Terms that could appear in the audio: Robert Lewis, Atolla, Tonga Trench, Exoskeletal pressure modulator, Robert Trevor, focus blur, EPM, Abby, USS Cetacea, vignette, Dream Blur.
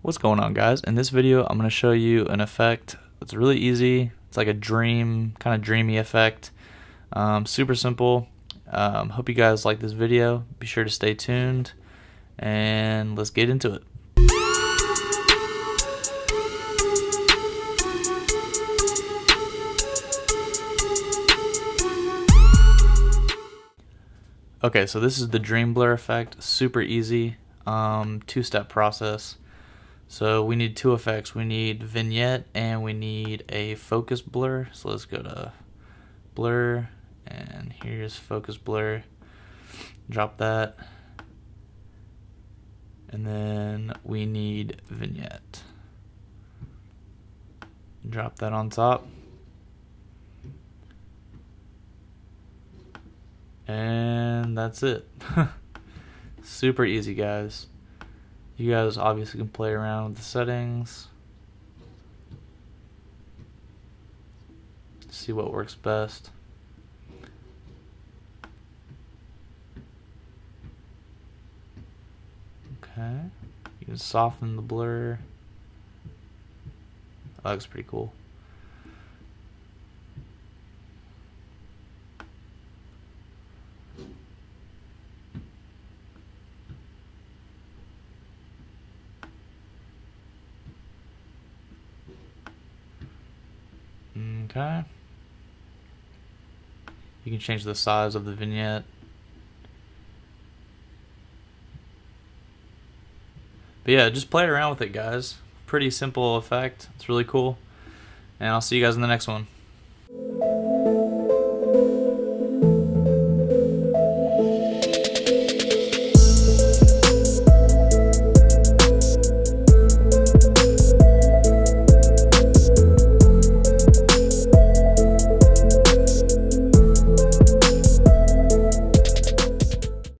What's going on, guys? In this video I'm going to show you an effect that's really easy. It's like a kind of dreamy effect. Super simple. Hope you guys like this video. Be sure to stay tuned and let's get into it. Okay, so this is the dream blur effect. Super easy, two-step process. So we need two effects. We need vignette and we need a focus blur. So let's go to blur and here's focus blur. Drop that. And then we need vignette. Drop that on top. And that's it. Super easy, guys. You guys obviously can play around with the settings, see what works best. Okay, you can soften the blur. That looks pretty cool. Okay. You can change the size of the vignette. But yeah, just play around with it, guys. Pretty simple effect. It's really cool. And I'll see you guys in the next one.